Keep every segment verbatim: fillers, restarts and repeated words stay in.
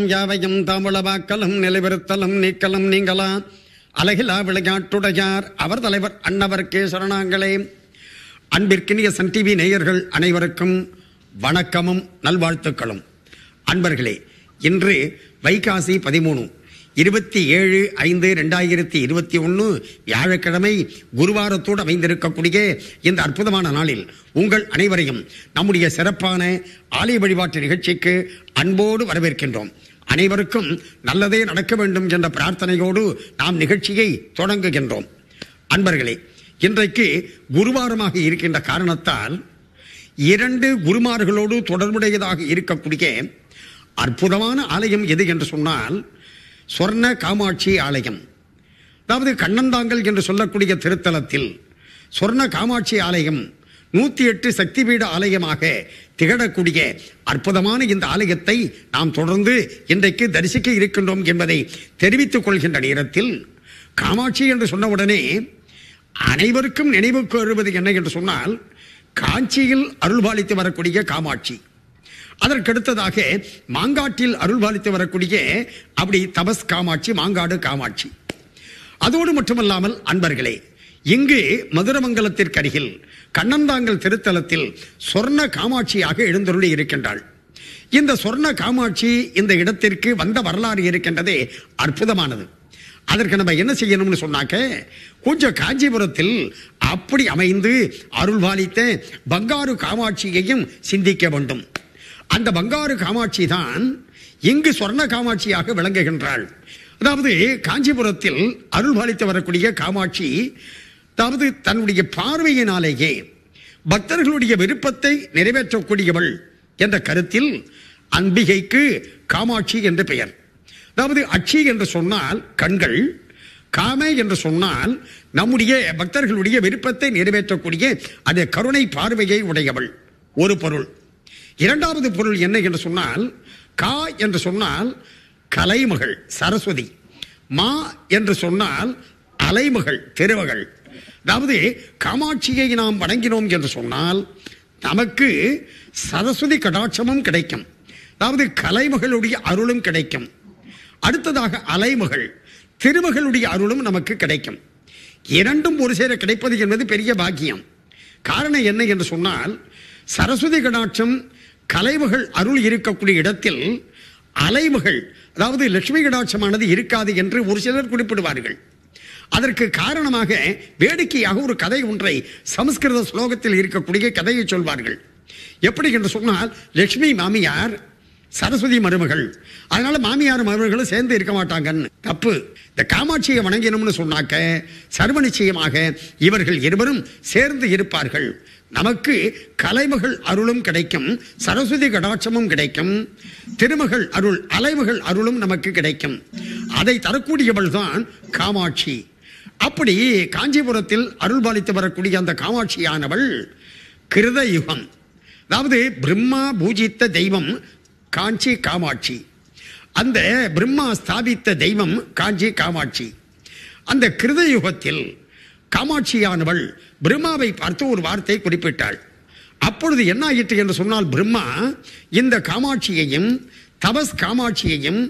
அகிலம் யாவையும் தாமுளவாக்கலும் நிலைவருத்தலும் நீக்கலும் நீங்களா அலகிலா விளையாட்டுடையார் அவர் தலைவர் அன்னவர் கே சரணாங்களே. அன்பிற்கினிய சன் டிவி நேயர்கள் அனைவருக்கும் வணக்கமும் நல்வாழ்த்துக்களும். அன்பர்களே, இன்று வைகாசி பதிமூணு இருபத்தி ஏழு ஐந்து ரெண்டாயிரத்தி இருபத்தி ஒன்று வியாழக்கிழமை குருவாரத்தோடு அமைந்திருக்கக்கூடிய இந்த அற்புதமான நாளில் உங்கள் அனைவரையும் நம்முடைய சிறப்பான ஆலய வழிபாட்டு நிகழ்ச்சிக்கு அன்போடு வரவேற்கின்றோம். அனைவருக்கும் நல்லதே நடக்க வேண்டும் என்ற பிரார்த்தனையோடு நாம் நிகழ்ச்சியை தொடங்குகின்றோம். அன்பர்களே, இன்றைக்கு குருவாரமாக இருக்கின்ற காரணத்தால் இரண்டு குருமார்களோடு தொடர்புடையதாக இருக்கக்கூடிய அற்புதமான ஆலயம் எது என்று சொன்னால் ஸ்வர்ண காமாட்சி ஆலயம். அதாவது கண்ணந்தாங்கல் என்று சொல்லக்கூடிய திருத்தலத்தில் ஸ்வர்ண காமாட்சி ஆலயம் நூற்றி எட்டு சக்தி பீட ஆலயமாக திகழக்கூடிய அற்புதமான இந்த ஆலயத்தை நாம் தொடர்ந்து இன்றைக்கு தரிசிக்க இருக்கின்றோம் என்பதை தெரிவித்துக் கொள்கின்ற நேரத்தில், காமாட்சி என்று சொன்னவுடனே அனைவருக்கும் நினைவுக்கு வருவது என்ன என்று சொன்னால் காஞ்சியில் அருள்பாலித்து வரக்கூடிய காமாட்சி, அதற்கடுத்ததாக மாங்காட்டில் அருள்பாலித்து வரக்கூடிய அப்படி தபஸ் காமாட்சி, மாங்காடு காமாட்சி. அதோடு மட்டுமல்லாமல் அன்பர்களே, இங்கு மதுரமங்கலத்திற்கு அருகில் கண்ணந்தாங்கல் திருத்தலத்தில் சொர்ண காமாட்சியாக எழுந்தருளி இருக்கின்றாள். இந்த சொர்ண காமாட்சி இந்த இடத்திற்கு வந்த வரலாறு இருக்கின்றதே அற்புதமானது. அதற்கு நம்ம என்ன செய்யணும்னு சொன்னாக்க, கொஞ்சம் காஞ்சிபுரத்தில் அப்படி அமைந்து அருள்பாலித்த பங்காரு காமாட்சியையும் சிந்திக்க வேண்டும். அந்த பங்காரு காமாட்சி தான் இங்கு சொர்ண காமாட்சியாக விளங்குகின்றாள். அதாவது காஞ்சிபுரத்தில் அருள்பாலித்து வரக்கூடிய காமாட்சி, அதாவது தன்னுடைய பார்வையினாலேயே பக்தர்களுடைய விருப்பத்தை நிறைவேற்றக்கூடியவள் என்ற கருத்தில் அம்பிகைக்கு காமாட்சி என்று பெயர். அதாவது அட்சி என்று சொன்னால் கண்கள், காமே என்று சொன்னால் நம்முடைய பக்தர்களுடைய விருப்பத்தை நிறைவேற்றக்கூடிய அந்த கருணை பார்வையை உடையவள் ஒரு பொருள். இரண்டாவது பொருள் என்ன என்று சொன்னால், கா என்று சொன்னால் கலைமகள் சரஸ்வதி, மா என்று சொன்னால் அலைமகள் திருமகள். அதாவது காமாட்சியை நாம் வணங்கினோம் என்று சொன்னால் நமக்கு சரஸ்வதி கடாட்சமும் கிடைக்கும், அதாவது கலைமகளுடைய அருளும் கிடைக்கும். அடுத்ததாக அலைமகள் திருமகளுடைய அருளும் நமக்கு கிடைக்கும். இரண்டும் ஒரு சேர கிடைப்பது என்பது பெரிய பாக்கியம். காரணம் என்ன என்று சொன்னால், சரஸ்வதி கடாட்சம் கலைமகள் அருள் இருக்கக்கூடிய இடத்தில் அலைமகள் அதாவது லட்சுமி கடாட்சமானது இருக்காது என்று ஒரு சிலர் குறிப்பிடுவார்கள். அதற்கு காரணமாக வேடிக்கையாக ஒரு கதை ஒன்றை சமஸ்கிருத ஸ்லோகத்தில் இருக்கக்கூடிய கதையை சொல்வார்கள். எப்படி என்று சொன்னால், லட்சுமி மாமியார் சரஸ்வதி மருமகள், அதனால மாமியார் மருமகளும் சேர்ந்து இருக்க மாட்டாங்கன்னு. தப்பு. இந்த காமாட்சியை வணங்கினோம்னு சொன்னாக்க சர்வ நிச்சயமாக இவர்கள் இருவரும் சேர்ந்து இருப்பார்கள். நமக்கு கலைமகள் அருளும் கிடைக்கும், சரஸ்வதி கடாட்சமும் கிடைக்கும், திருமகள் அருள் அலைமகள் அருளும் நமக்கு கிடைக்கும். அதை தரக்கூடியவள் தான் காமாட்சி. அப்படி காஞ்சிபுரத்தில் அருள்பாலித்து வரக்கூடிய அந்த காமாட்சியானவள் கிருத யுகம், அதாவது பிரம்மா பூஜித்த தெய்வம் காஞ்சி காமாட்சி. அந்த பிரம்மா ஸ்தாபித்த தெய்வம் காஞ்சி காமாட்சி. அந்த கிருத யுகத்தில் காமாட்சியானவள் பிரம்மாவை பார்த்து ஒரு வார்த்தை குறிப்பிட்டாள். அப்பொழுது என்ன ஆயிற்று என்று சொன்னால், பிரம்மா இந்த காமாட்சியையும் தபஸ் காமாட்சியையும்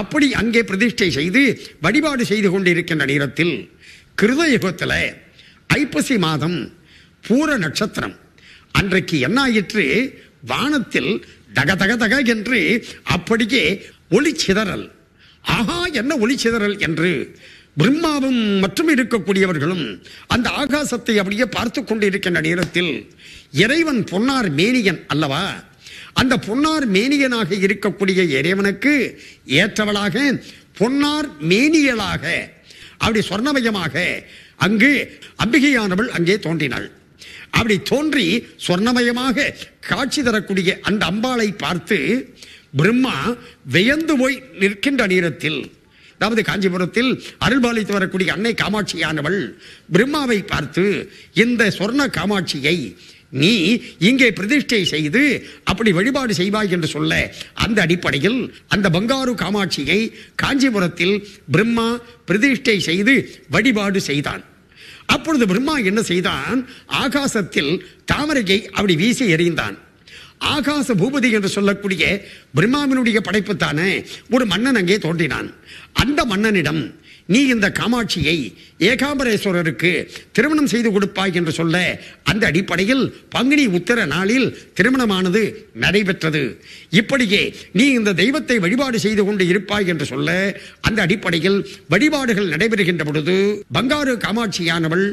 அப்படி அங்கே பிரதிஷ்டை செய்து வழிபாடு செய்து கொண்டிருக்கின்ற நேரத்தில் கிருத யுகத்தில் ஐப்பசி மாதம் பூர நட்சத்திரம் அன்றைக்கு என்ன ஆயிற்று, வானத்தில் தக தக தக என்று அப்படியே ஒளிச்சிதறல். ஆகா, என்ன ஒளிச்சிதறல் என்று பிரம்மாவும் மற்றும் இருக்கக்கூடியவர்களும் அந்த ஆகாசத்தை அப்படியே பார்த்து கொண்டு இருக்கின்ற நேரத்தில் இறைவன் பொன்னார் மேனியன் அல்லவா, அந்த பொன்னார் மேனியனாக இருக்கக்கூடிய இறைவனுக்கு ஏற்றவளாக பொன்னார் மேனியலாக அப்படி சொர்ணமயமாக அங்கு அம்பிகையானவள் அங்கே தோன்றினாள். அப்படி தோன்றி சொர்ணமயமாக காட்சி தரக்கூடிய அந்த அம்பாளை பார்த்து பிரம்மா வியந்து போய் நிற்கின்ற நேரத்தில், அதாவது காஞ்சிபுரத்தில் அருள்பாலித்து வரக்கூடிய அன்னை காமாட்சியானவள் பிரம்மாவை பார்த்து, இந்த சொர்ண காமாட்சியை நீ இங்கே பிரதிஷ்டை செய்து அப்படி வழிபாடு செய்வாய் என்று சொல்ல, அந்த அடிப்படையில் அந்த பங்காரு காமாட்சியை காஞ்சிபுரத்தில் பிரம்மா பிரதிஷ்டை செய்து வழிபாடு செய்தான். அப்பொழுது பிரம்மா என்ன செய்தான், ஆகாசத்தில் தாமரையை அப்படி வீசி எறிந்தான். ஆகாச பூபதி என்று சொல்லக்கூடிய பிரம்மாவினுடைய படைப்புத்தான ஒரு மன்னன் அங்கே தோன்றினான். அந்த மன்னனிடம் நீ இந்த காமாட்சியை ஏகாம்பரேஸ்வரருக்கு திருமணம் செய்து கொடுப்பாய் என்று சொல்ல, அந்த அடிப்படையில் பங்குனி உத்திர நாளில் திருமணமானது நடைபெற்றது. இப்படியே நீ இந்த தெய்வத்தை வழிபாடு செய்து கொண்டு இருப்பாய் என்று சொல்ல, அந்த அடிப்படையில் வழிபாடுகள் நடைபெறுகின்ற பொழுது பங்காரு காமாட்சியானவள்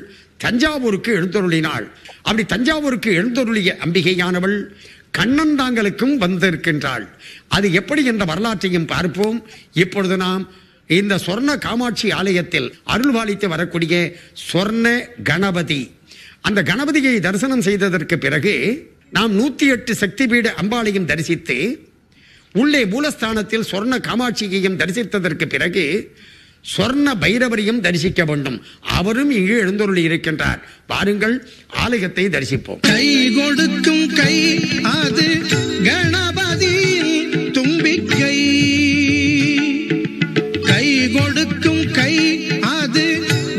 தஞ்சாவூருக்கு எழுந்தருளினாள். அப்படி தஞ்சாவூருக்கு எழுந்தருளிய அம்பிகையானவள் கண்ணந்தாங்களுக்கும் வந்திருக்கின்றாள். அது எப்படி என்ற வரலாற்றையும் பார்ப்போம். இப்பொழுது நாம் இந்த சொர்ண காமாட்சி ஆலயத்தில் அருள்வாளித்து வரக்கூடிய சொர்ண கணபதி, அந்த கணபதியை தரிசனம் செய்ததற்கு பிறகு நாம் நூற்றி எட்டு சக்தி பீட அம்பாளையும் தரிசித்து உள்ளே மூலஸ்தானத்தில் சொர்ண காமாட்சியையும் தரிசித்ததற்கு பிறகு சொர்ண பைரவரையும் தரிசிக்க வேண்டும். அவரும் இங்கு எழுந்தருளி இருக்கின்றார். வாருங்கள், ஆலயத்தை தரிசிப்போம். கை கொடுக்கும் கை அது கணபதி தும்பிக்கை, கை கொடுக்கும் கை அது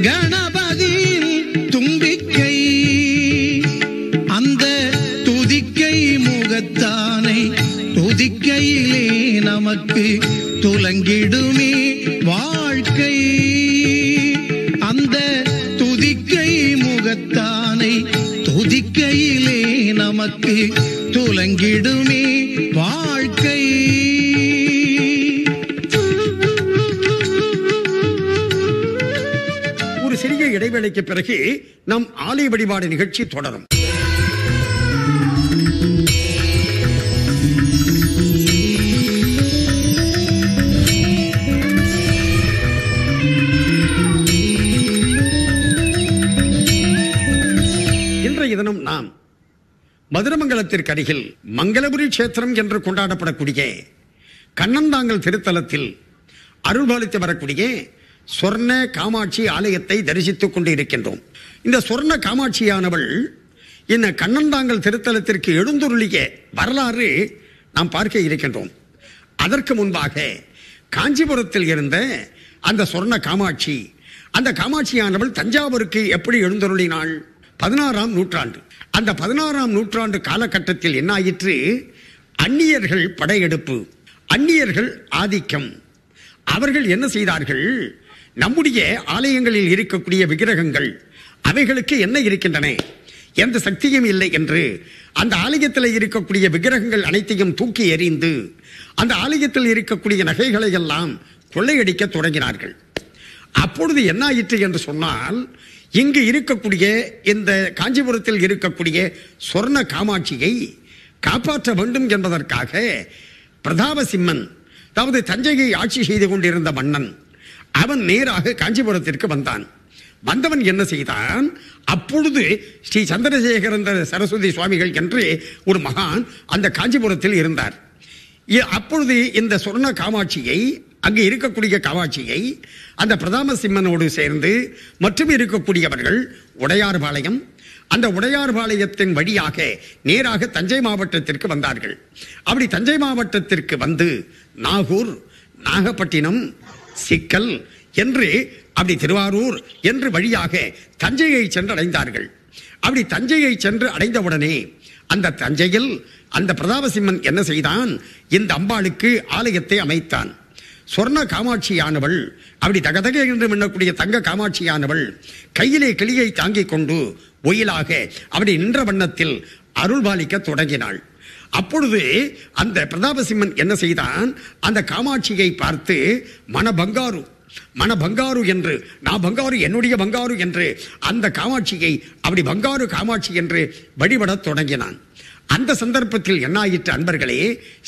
கணபதி தும்பிக்கை, அந்த துதிக்கை முகத்தானை துதிக்கையிலே நமக்கு துலங்கிடுமே வாழ்க்கை, அந்த துதிக்கை முகத்தானை துதிக்கையிலே நமக்கு துலங்கிடுமே வாழ்க்கை. ஒரு சிறிய இடைவேளைக்கு பிறகு நம் ஆலய வழிபாடு நிகழ்ச்சி தொடரும். நாம் மதுரமங்கலத்திற்கு அருகில் மங்களபுரி கஷேத்திரம் என்று கொண்டாடப்படக்கூடிய கண்ணந்தாங்கல் திருத்தலத்தில் அருள்பாலித்து வரக்கூடிய சொர்ண காமாட்சி ஆலயத்தை தரிசித்துக் கொண்டு இருக்கின்றோம். இந்த சொர்ண காமாட்சியானவள் இந்த கண்ணந்தாங்கல் திருத்தலத்திற்கு எழுந்தருளிய வரலாறு நாம் பார்க்க இருக்கின்றோம். அதற்கு முன்பாக காஞ்சிபுரத்தில் இருந்த அந்த சொர்ண காமாட்சி, அந்த காமாட்சியானவள் தஞ்சாவூருக்கு எப்படி எழுந்தருளினாள்? பதினாறாம் நூற்றாண்டு. அந்த பதினாறாம் நூற்றாண்டு காலகட்டத்தில் என்னாயிற்று? அந்நியர்கள் படையெடுப்பு, அந்நியர்கள் ஆதிக்கம். அவர்கள் என்ன செய்தார்கள்? நம்முடைய ஆலயங்களில் இருக்கக்கூடிய விக்கிரகங்கள் அவைகளுக்கு என்ன இருக்கின்றன? எந்த சக்தியும் இல்லை என்று அந்த ஆலயத்தில் இருக்கக்கூடிய விக்கிரகங்கள் அனைத்தையும் தூக்கி எறிந்து அந்த ஆலயத்தில் இருக்கக்கூடிய நகைகளை எல்லாம் கொள்ளையடிக்க தொடங்கினார்கள். அப்பொழுது என்னாயிற்று என்று சொன்னால், இங்கு இருக்கக்கூடிய இந்த காஞ்சிபுரத்தில் இருக்கக்கூடிய சொர்ண காமாட்சியை காப்பாற்ற வேண்டும் என்பதற்காக பிரதாபசிம்மன், அதாவது தஞ்சையை ஆட்சி செய்து கொண்டிருந்த மன்னன், அவன் நேராக காஞ்சிபுரத்திற்கு வந்தான். வந்தவன் என்ன செய்தான்? அப்பொழுது ஸ்ரீ சந்திரசேகரன் சரஸ்வதி சுவாமிகள் என்று ஒரு மகான் அந்த காஞ்சிபுரத்தில் இருந்தார். அப்பொழுது இந்த சொர்ண காமாட்சியை, அங்கே இருக்கக்கூடிய காமாட்சியை அந்த பிரதாபசிம்மனோடு சேர்ந்து மற்றும் இருக்கக்கூடியவர்கள் உடையார்பாளையம், அந்த உடையார்பாளையத்தின் வழியாக நேராக தஞ்சை மாவட்டத்திற்கு வந்தார்கள். அப்படி தஞ்சை மாவட்டத்திற்கு வந்து நாகூர், நாகப்பட்டினம், சிக்கல் என்று, அப்படி திருவாரூர் என்று வழியாக தஞ்சையை சென்று அடைந்தார்கள். அப்படி தஞ்சையை சென்று அடைந்தவுடனே அந்த தஞ்சையில் அந்த பிரதாபசிம்மன் என்ன செய்தான்? இந்த அம்பாளுக்கு ஆலயத்தை அமைத்தான். சொர்ண காமாட்சியானவள், அப்படி தகதக என்று மின்னக்கூடிய தங்க காமாட்சியானவள் கையிலே கிளியை தாங்கிக் கொண்டு ஒயிலாக அப்படி நின்ற வண்ணத்தில் அருள்பாலிக்க தொடங்கினாள். அப்பொழுது அந்த பிரதாபசிம்மன் என்ன செய்தான்? அந்த காமாட்சியை பார்த்து மனபங்காரு, மன பங்காரு என்று, நான் பங்காரு, என்னுடைய பங்காரு என்று அந்த காமாட்சியை அப்படி பங்காரு காமாட்சி என்று வழிபடத் தொடங்கினான். அந்த சந்தர்ப்பத்தில் என்னாயிற்று அன்பர்களே,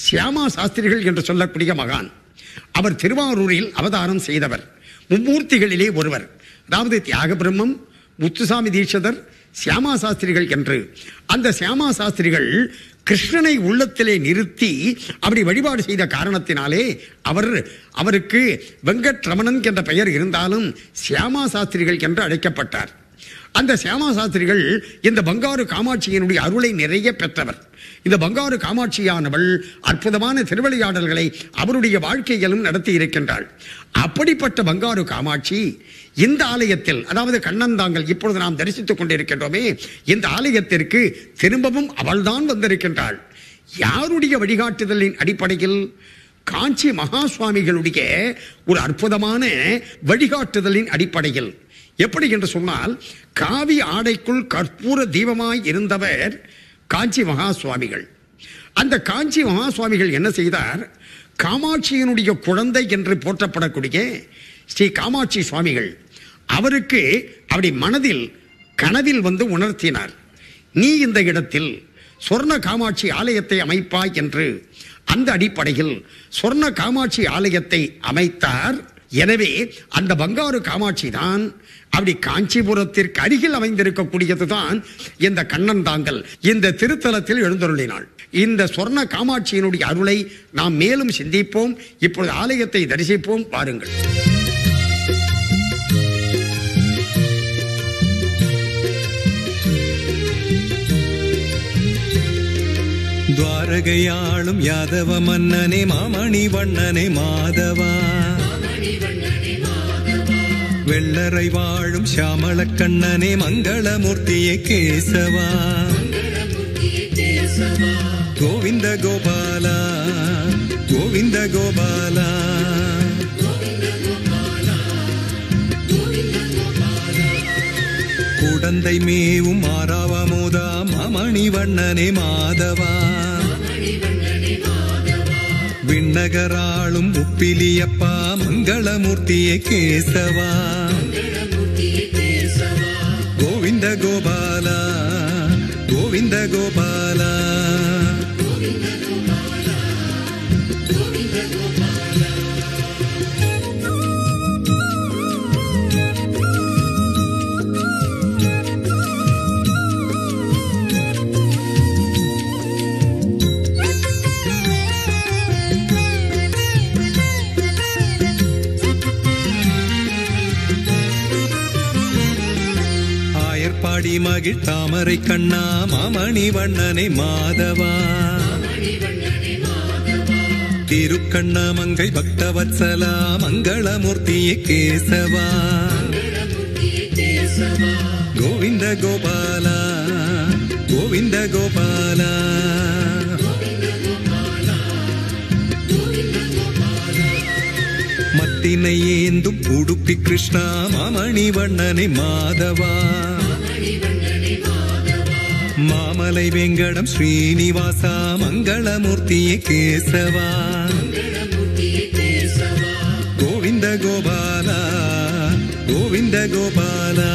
சியாமா சாஸ்திரிகள் என்று சொல்லக்கூடிய மகான், அவர் திருவாரூரில் அவதாரம் செய்தவர், மும்மூர்த்திகளிலே ஒருவர், அதாவது தியாக பிரம்மம், முத்துசாமி தீட்சிதர், சியாமா சாஸ்திரிகள் என்று. அந்த சியாமா சாஸ்திரிகள் கிருஷ்ணனை உள்ளத்திலே நிறுத்தி அப்படி வழிபாடு செய்த காரணத்தினாலே அவர், அவருக்கு வெங்கட்ரமணன் என்ற பெயர் இருந்தாலும் சியாமா சாஸ்திரிகள் என்று அழைக்கப்பட்டார். அந்த சியாமா சாஸ்திரிகள் இந்த பங்காரு காமாட்சியினுடைய அருளை நிறைய பெற்றவர். இந்த பங்காரு காமாட்சியானவள் அற்புதமான திருவிளையாடல்களை அவருடைய வாழ்க்கையிலும் நடத்தி இருக்கின்றாள். அப்படிப்பட்ட பங்காரு காமாட்சி இந்த ஆலயத்தில், அதாவது கண்ணந்தாங்கல் இப்பொழுது நாம் தரிசித்துக் கொண்டிருக்கின்றோமே, இந்த ஆலயத்திற்கு திரும்பவும் அவள்தான் வந்திருக்கின்றாள். யாருடைய வழிகாட்டுதலின் அடிப்படையில் காஞ்சி மகா சுவாமிகளுடைய ஒரு அற்புதமான வழிகாட்டுதலின் அடிப்படையில் எப்படி என்று சொன்னால், காவி ஆடைக்குள் கற்பூர தீபமாய் இருந்தவர் காஞ்சி மகா சுவாமிகள். அந்த காஞ்சி மகா சுவாமிகள் என்ன செய்தார்? காமாட்சியினுடைய குழந்தை என்று போற்றப்படக்கூடிய ஸ்ரீ காமாட்சி சுவாமிகள் அவருக்கு அப்படி மனதில் கனவில் வந்து உணர்த்தினார். நீ இந்த இடத்தில் சொர்ண காமாட்சி ஆலயத்தை அமைப்பாய் என்று. அந்த அடிப்படையில் சொர்ண காமாட்சி ஆலயத்தை அமைத்தார். எனவே அந்த பங்காரு காமாட்சி தான் அப்படி காஞ்சிபுரத்திற்கு அருகில் அமைந்திருக்கக்கூடியது தான் இந்த கண்ணன் தாங்கள் இந்த திருத்தலத்தில் எழுந்தருளினாள். இந்த சொர்ண காமாட்சியினுடைய அருளை நாம் மேலும் சிந்திப்போம். இப்பொழுது ஆலயத்தை தரிசிப்போம், பாருங்கள். துவாரகையாளும் யாதவ மன்னனே மாமணி வண்ணனே மாதவா, வெள்ளரை வாழும் ஷியாமள கண்ணனே மங்களமூர்த்தியே கேசவா, கோவிந்த கோபாலா கோவிந்த கோபாலா. குடந்தை மேவும் மாறாவ மோதா மாமணி வண்ணனே மாதவா, விண்ணகராளும் உப்பிலியப்பா மங்களமூர்த்தியே கேசவா, கோவிந்த கோபாலா கோவிந்த கோபாலா. பாடி மகிழ் தாமரை கண்ணா மாமணி வண்ணனை மாதவா, திருக்கண்ண மங்கை பக்தவத்சலா மங்களமூர்த்தியே கேசவா, கோவிந்த கோபாலா கோவிந்த கோபாலா. மத்தினை ஏந்தும் உடுப்பி கிருஷ்ணா மாமணி வண்ணனை மாதவா, மாமலை வெங்கடம் ஸ்ரீனிவாசா மங்களமூர்த்தியே கேசவா, கோவிந்த கோபாலா கோவிந்த கோபாலா.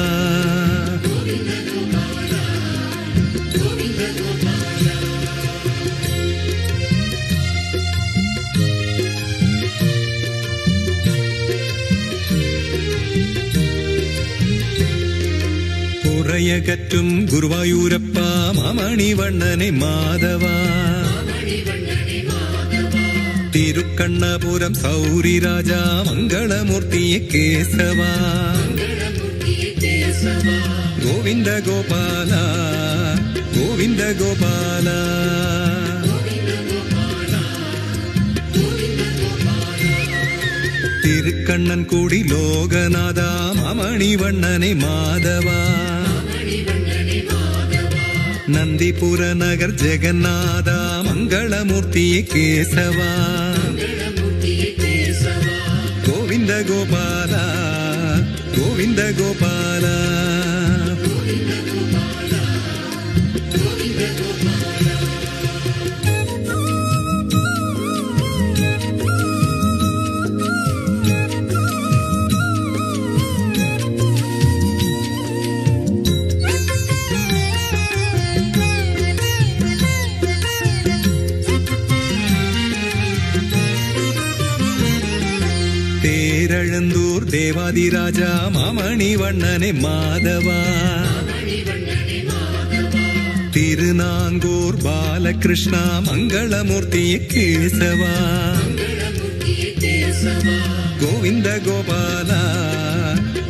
யகற்றும் குருவாயூரப்பா மாமணி வண்ணனே மாதவா, திருக்கண்ணபுரம் சௌரி ராஜா மங்களமூர்த்தியே கேசவா, கோவிந்த கோபாலா கோவிந்த கோபாலா. திருக்கண்ணன் கூடி லோகநாதா மாமணி வண்ணனே மாதவா, நந்திபுர நகர் ஜெகநாதா மங்களமூர்த்தியே கேசவா, கோவிந்த கோபாலா கோவிந்த கோபாலா. தேரழந்தூர் தேவாதி ராஜா மாமணி வண்ணனே மாதவா, திருநாங்கூர் பாலகிருஷ்ணா மங்களமூர்த்தியே கேசவா, கோவிந்த கோபாலா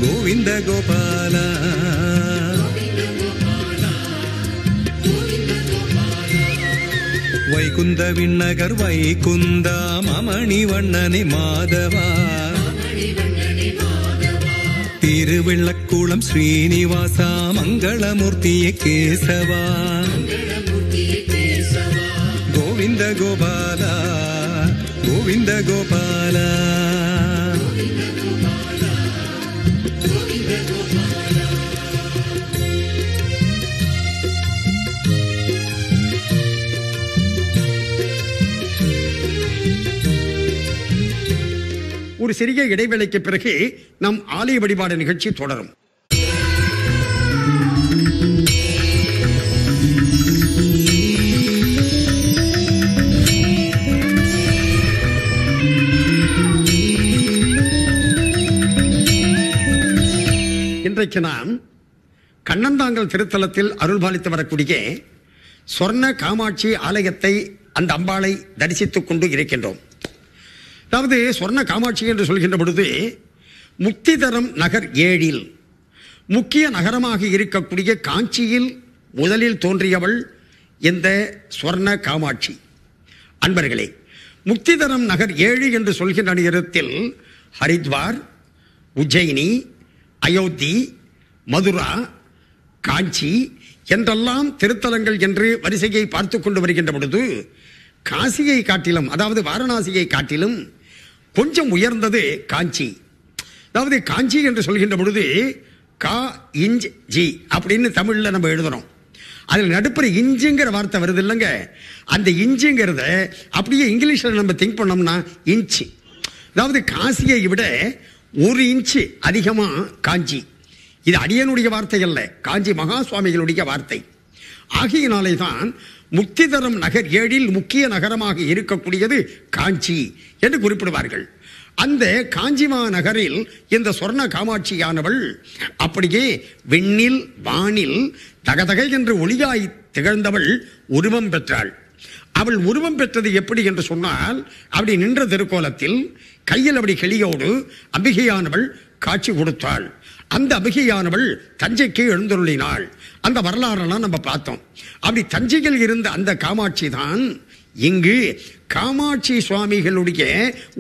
கோவிந்த கோபாலா. வைகுந்த விண்ணகர் வைகுந்தா மாமணி வண்ணனே மாதவா, திருவிளக்குளம் ஸ்ரீனிவாசா மங்களமூர்த்தியே கேசவா, गोविंद गोपाल गोविंद गोपाल ஒரு சிறிய இடைவேளைக்கு பிறகு நம் ஆலய வழிபாடு நிகழ்ச்சி தொடரும். இன்றைக்கு நாம் கண்ணந்தாங்கல் திருத்தலத்தில் அருள்பாலித்து வரக்கூடிய சொர்ண காமாட்சி ஆலயத்தை அந்த அம்பாளை தரிசித்துக் கொண்டு இருக்கின்றோம். அதாவது சொர்ண காமாட்சி என்று சொல்கின்ற பொழுது முக்திதரம் நகர் ஏழில் முக்கிய நகரமாக இருக்கக்கூடிய காஞ்சியில் முதலில் தோன்றியவள் இந்த சொர்ண காமாட்சி. அன்பர்களே, முக்திதரம் நகர் ஏழு என்று சொல்கின்ற நேரத்தில் ஹரித்வார், உஜ்ஜயினி, அயோத்தி, மதுரா, காஞ்சி என்றெல்லாம் திருத்தலங்கள் என்று வரிசையை பார்த்து கொண்டு வருகின்ற பொழுது காசியை காட்டிலும், அதாவது வாரணாசியை காட்டிலும் கொஞ்சம் உயர்ந்தது காஞ்சி. அதாவது காஞ்சி என்று சொல்கின்ற பொழுது கா இஞ்ச் ஜி அப்படின்னு தமிழில் நம்ம எழுதுறோம். அதில் நடுப்புற இஞ்சுங்கிற வார்த்தை வருது இல்லைங்க, அந்த இஞ்சுங்கிறத அப்படியே இங்கிலீஷில் நம்ம திங்க் பண்ணோம்னா இன்ச்சு. அதாவது காசியை விட ஒரு இன்ச்சு அதிகமாக காஞ்சி. இது அடியனுடைய வார்த்தை அல்ல, காஞ்சி மகா சுவாமிகளுடைய வார்த்தை. ஆகையினாலே தான் முக்திதரம் நகர் ஏழில் முக்கிய நகரமாக இருக்கக்கூடியது காஞ்சி என்று குறிப்பிடுவார்கள். அந்த காஞ்சி மாநகரில் இந்த சொர்ண காமாட்சியானவள் அப்படியே விண்ணில் வானில் தகதகை என்று ஒளியாய் திகழ்ந்தவள் உருவம் பெற்றாள். அவள் உருவம் பெற்றது எப்படி என்று சொன்னால், அப்படி நின்ற திருக்கோலத்தில் கையில் அப்படி கிளியோடு அம்பிகையானவள் காட்சி கொடுத்தாள். அந்த அபிகையானவள் தஞ்சைக்கு எழுந்தருளினாள். அந்த வரலாறுலாம் நம்ம பார்த்தோம். அப்படி தஞ்சையில் இருந்த அந்த காமாட்சி தான் இங்கு காமாட்சி சுவாமிகளுடைய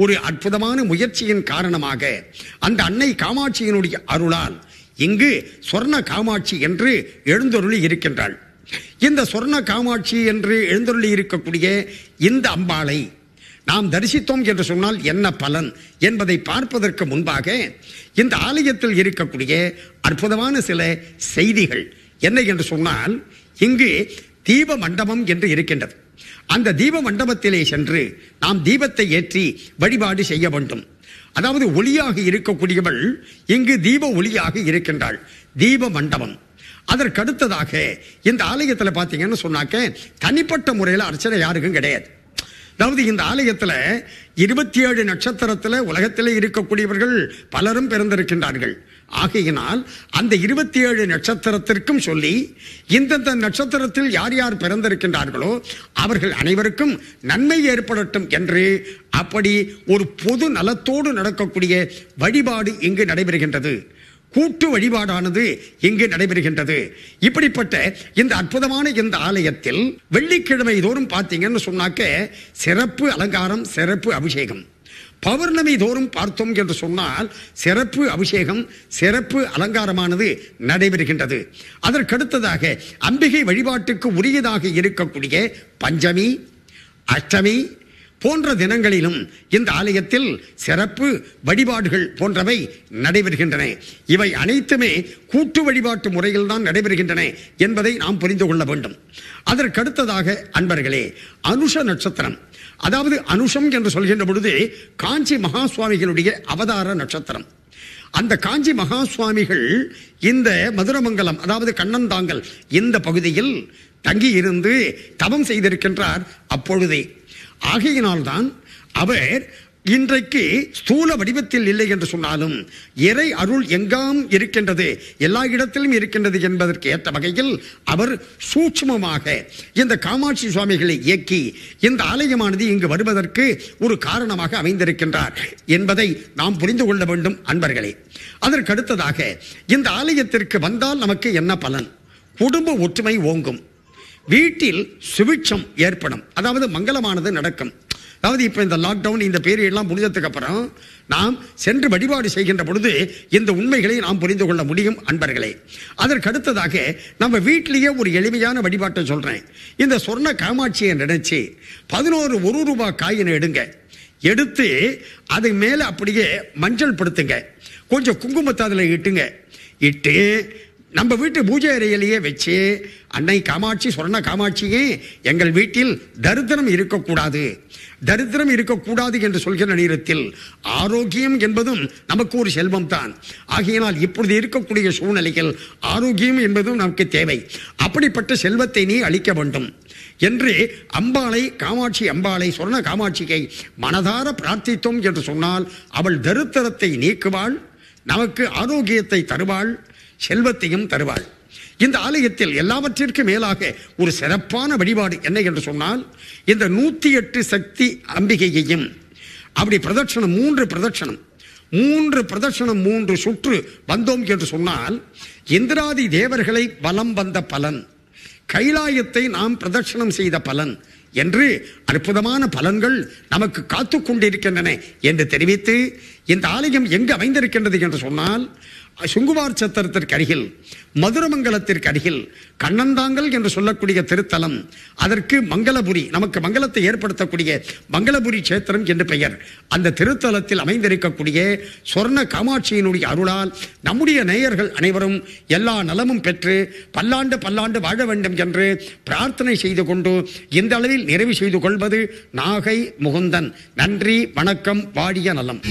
ஒரு அற்புதமான முயற்சியின் காரணமாக அந்த அன்னை காமாட்சியினுடைய அருளால் இங்கு சொர்ண காமாட்சி என்று எழுந்தருளி இருக்கின்றாள். இந்த சொர்ண காமாட்சி என்று எழுந்தருளி இருக்கக்கூடிய இந்த அம்பாளை நாம் தரிசித்தோம் என்று சொன்னால் என்ன பலன் என்பதை பார்ப்பதற்கு முன்பாக இந்த ஆலயத்தில் இருக்கக்கூடிய அற்புதமான சில செய்திகள் என்ன என்று சொன்னால், இங்கு தீப மண்டபம் என்று இருக்கின்றது. அந்த தீப மண்டபத்திலே சென்று நாம் தீபத்தை ஏற்றி வழிபாடு செய்ய வேண்டும். அதாவது ஒளியாக இருக்கக்கூடியவள் இங்கு தீப ஒளியாக இருக்கின்றாள், தீப மண்டபம். அதற்கடுத்ததாக இந்த ஆலயத்தில் பார்த்தீங்கன்னு சொன்னாக்க தனிப்பட்ட முறையில் அர்ச்சனை யாருக்கும் கிடையாது. அதாவது இந்த ஆலயத்தில் இருபத்தி ஏழு நட்சத்திரத்தில் உலகத்திலே இருக்கக்கூடியவர்கள் பலரும் பிறந்திருக்கின்றார்கள். ஆகையினால் அந்த இருபத்தி ஏழு நட்சத்திரத்திற்கும் சொல்லி இந்தந்த நட்சத்திரத்தில் யார் யார் பிறந்திருக்கின்றார்களோ அவர்கள் அனைவருக்கும் நன்மை ஏற்படட்டும் என்று அப்படி ஒரு பொது நலத்தோடு நடக்கக்கூடிய வழிபாடு இங்கு நடைபெறுகின்றது. கூட்டு வழிபாடானது இங்கு நடைபெறுகின்றது. இப்படிப்பட்ட இந்த அற்புதமான இந்த ஆலயத்தில் வெள்ளிக்கிழமை தோறும் பார்த்தீங்கன்னு சொன்னாக்க சிறப்பு அலங்காரம், சிறப்பு அபிஷேகம். பௌர்ணமி தோறும் பார்த்தோம் என்று சொன்னால் சிறப்பு அபிஷேகம், சிறப்பு அலங்காரமானது நடைபெறுகின்றது. அதற்கடுத்ததாக அம்பிகை வழிபாட்டுக்கு உரியதாக இருக்கக்கூடிய பஞ்சமி, அஷ்டமி போன்ற தினங்களிலும் இந்த ஆலயத்தில் சிறப்பு வழிபாடுகள் போன்றவை நடைபெறுகின்றன. இவை அனைத்துமே கூட்டு வழிபாட்டு முறையில் தான் நடைபெறுகின்றன என்பதை நாம் புரிந்து கொள்ள வேண்டும். அதற்கடுத்ததாக அன்பர்களே, அனுஷ நட்சத்திரம், அதாவது அனுஷம் என்று சொல்கின்ற பொழுது காஞ்சி மகா சுவாமிகளுடைய அவதார நட்சத்திரம். அந்த காஞ்சி மகா சுவாமிகள் இந்த மதுரமங்கலம், அதாவது கண்ணந்தாங்கல் இந்த பகுதியில் தங்கியிருந்து தவம் செய்திருக்கின்றார் அப்பொழுதே. ஆகையினால்தான் அவர் இன்றைக்கு ஸ்தூல வடிவத்தில் இல்லை என்று சொன்னாலும் இறை அருள் எங்காம் இருக்கின்றது, எல்லா இடத்திலும் இருக்கின்றது என்பதற்கு ஏற்ற வகையில் அவர் சூட்சுமமாக இந்த காமாட்சி சுவாமிகளை இயக்கி இந்த ஆலயமானது இங்கு வருவதற்கு ஒரு காரணமாக அமைந்திருக்கின்றார் என்பதை நாம் புரிந்து கொள்ள வேண்டும் அன்பர்களே. அதற்கடுத்ததாக இந்த ஆலயத்திற்கு வந்தால் நமக்கு என்ன பலன்? குடும்ப ஒற்றுமை ஓங்கும், வீட்டில் சுபிட்சம் ஏற்படும், அதாவது மங்களமானது நடக்கும். அதாவது இப்ப இந்த லாக் டவுன் இந்த பீரியட் எல்லாம் முடிஞ்சதுக்கு அப்புறம் நாம் சென்று வழிபாடு செய்கின்ற பொழுது இந்த உண்மைகளை நாம் புரிந்து கொள்ள முடியும் அன்பர்களே. அதற்கு அடுத்ததாக நம்ம வீட்டிலேயே ஒரு எளிமையான வழிபாட்டை சொல்றேன். இந்த சொர்ண காமாட்சியை நினைச்சு பதினோரு ஒரு ரூபாய் காயினை எடுங்க, எடுத்து அது மேலே அப்படியே மஞ்சள் படுத்துங்க, கொஞ்சம் குங்குமத்தை அதில் இட்டுங்க, இட்டு நம்ம வீட்டு பூஜை அறையிலேயே வச்சு அன்னை காமாட்சி சொர்ண காமாட்சியே எங்கள் வீட்டில் தரித்திரம் இருக்கக்கூடாது, தரித்திரம் இருக்கக்கூடாது என்று சொல்கிற நேரத்தில் ஆரோக்கியம் என்பதும் நமக்கு ஒரு செல்வம் தான். ஆகையினால் இப்பொழுது இருக்கக்கூடிய சூழ்நிலையில் ஆரோக்கியம் என்பதும் நமக்கு தேவை. அப்படிப்பட்ட செல்வத்தை நீ அளிக்க வேண்டும் என்று அம்பாளை காமாட்சி அம்பாளை சொர்ண காமாட்சியை மனதார பிரார்த்தித்தோம் என்று சொன்னால் அவள் தரித்திரத்தை நீக்குவாள், நமக்கு ஆரோக்கியத்தை தருவாள், செல்வத்தையும் தருவாள். இந்த ஆலயத்தில் எல்லாவற்றிற்கு மேலாக ஒரு சிறப்பான வழிபாடு என்ன என்று சொன்னால் இந்த நூற்றி எட்டு சக்தி அம்பிகையையும் அப்படி பிரதட்சணம் மூன்று பிரதட்சணம் மூன்று பிரதட்சணம் மூன்று சுற்று வந்தோம் என்று சொன்னால் இந்திராதி தேவர்களை பலம் வந்த பலன், கைலாயத்தை நாம் பிரதட்சணம் செய்த பலன் என்று அற்புதமான பலன்கள் நமக்கு காத்து கொண்டிருக்கின்றன என்று தெரிவித்து இந்த ஆலயம் எங்கு அமைந்திருக்கின்றது என்று சொன்னால் சுங்குவார் சத்திரத்திற்கு அருகில் மதுரமங்கலத்திற்கு அருகில் கண்ணந்தாங்கல் என்று சொல்லக்கூடிய திருத்தலம், அதற்கு மங்களபுரி நமக்கு மங்களத்தை ஏற்படுத்தக்கூடிய மங்களபுரி சேத்திரம் என்று பெயர். அந்த திருத்தலத்தில் அமைந்திருக்கக்கூடிய சொர்ண காமாட்சியினுடைய அருளால் நம்முடைய நேயர்கள் அனைவரும் எல்லா நலமும் பெற்று பல்லாண்டு பல்லாண்டு வாழ வேண்டும் என்று பிரார்த்தனை செய்து கொண்டு இந்த அளவில் நிறைவு செய்து கொள்வது நாகை முகுந்தன். நன்றி, வணக்கம், வாடிய நலம்.